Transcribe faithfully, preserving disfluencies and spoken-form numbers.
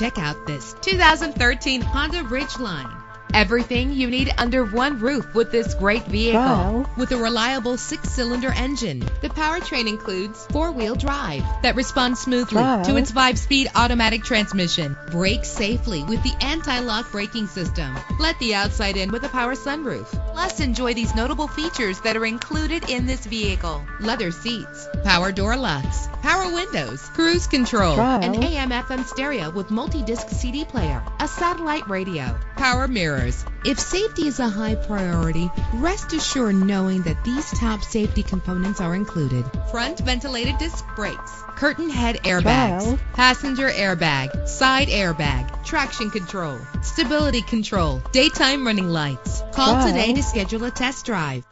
check out this two thousand thirteen Honda Ridgeline. Everything you need under one roof with this great vehicle. Wow. With a reliable six-cylinder engine, the powertrain includes four-wheel drive that responds smoothly wow. to its five-speed automatic transmission. Brake safely with the anti-lock braking system. Let the outside in with a power sunroof. Plus, enjoy these notable features that are included in this vehicle. Leather seats, power door locks, power windows, cruise control, wow. an A M F M stereo with multi-disc C D player, a satellite radio, power mirror. If safety is a high priority, rest assured knowing that these top safety components are included. Front ventilated disc brakes, curtain head airbags, wow. passenger airbag, side airbag, traction control, stability control, daytime running lights. Call wow. today to schedule a test drive.